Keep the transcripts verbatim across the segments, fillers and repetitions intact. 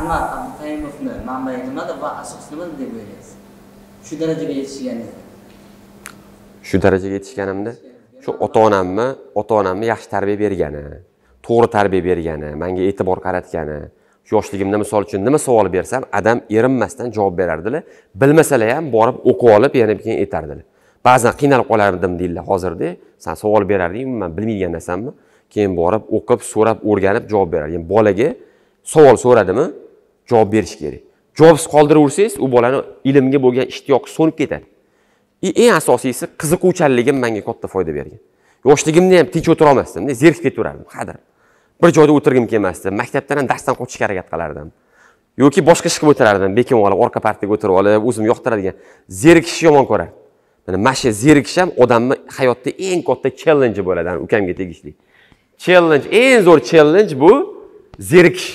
Anvar Abdülkayımov'ni manbaya nimada va asos nimada deb o'ylaysiz? Shu darajaga yetishganingizda. Shu darajaga yetishganimda shu ota-onamni, ota-onamni yaxshi tarbiya bergani, to'g'ri tarbiya bergani, menga e'tibor qaratgani, yoshligimda misol uchun nima savol bersam, adam erinmasdan javob berardilar. Bilmasalar ham borib o'qib olib, yana keyin aytardilar. Ba'zan qiynalib qolardim deydilar hozirda. Sen savol berarding, men bilmaydigan narsamni keyin borib o'qib, so'rab, o'rganib javob berar. Ya'ni bolaga savol so'radimi, javob berish kerak. Javobsiz qoldiraversangiz, u bolani ilmga bo'lgan ishtiyoqi so'nib ketadi. Eng asosiysi qiziquvchanligim menga katta foyda bergan. Yoshligimda ham tinch o'tira olmasdim-da, zerikib ketaverardim, qadr. Bir joyda o'tirgim kelmasdi. Maktabdan ham darsdan qochishga harakat qilardim. Yoki boshqa ishga o'tirardim, bekim olib, orqa partga o'tirib olib, o'zim yoqtiradigan zerikishni yomon ko'rar. Mana mana shu zerikish ham odamning hayotda eng katta challenge bo'ladi, ukamga tegishli. Challenge, eng zo'r challenge bu zerikish.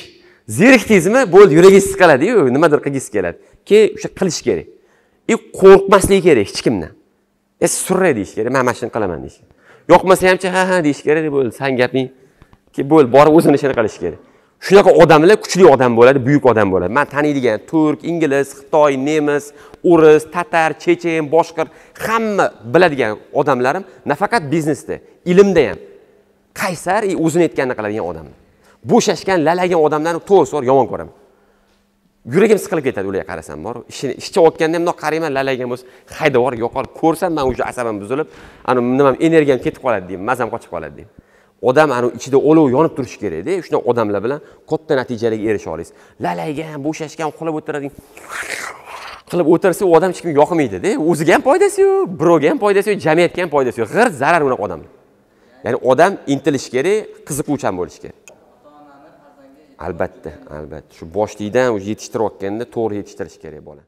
Zerikdingizmi, bo'ldi, yuragingiz siqiladi-yu, nimadir qilgingiz keladi. Keyin o'sha qilish kerak. E qo'rqmaslik kerak hech kimdan. E surray deish kerak, men mana shuni qilaman deish. Yo'qmasa hamcha ha ha deish kerak, bo'ldi, sen gaping ki bo'l, borib o'zini ishini qilish kerak. Shunaqa odamlar kuchli odam bo'ladi, buyuk odam bo'ladi. Men taniydigan turk, ingliz, xitoy, nemis, o'ris, tatar, chechen, boshqir hamma biladigan odamlarim nafaqat biznesda, ilmda ham qaysar, o'zini aytganini qiladigan odamlar. Bo'shashgan, lalagan odamlarni to'g'ri yomon ko'raman. Yuragim siqilib ketadi ularga qarasam, bor. Ishni ishchi o'tganda ham qarayman, lalagan bo'lsa, haydavor yo'qolib ko'rsam, men o'sha asabim buzilib, ana nimam energiyam ketib qoladi deyman, mazam qochib qoladi deyman. Odam ana ichida olov yonib turishi kerak-da. Shunday odamlar bilan katta natijalarga erisha olasiz. Lalaygan, bo'shashgan, qilib o'tiradigan. Qilib o'tirsa, u odam hech kimga yoqmaydi-da. O'ziga ham foydasi yo'q, birovga ham foydasi yo'q, jamiyatga ham foydasi yo'q. G'ir zarar uning odamlar. Ya'ni odam intilish kerak, qiziquvchan bo'lish kerak. Albatta, albatta. Shu boshlikdan yetishtirayotganda to'g'ri yetishtirish kerak bo'ladi.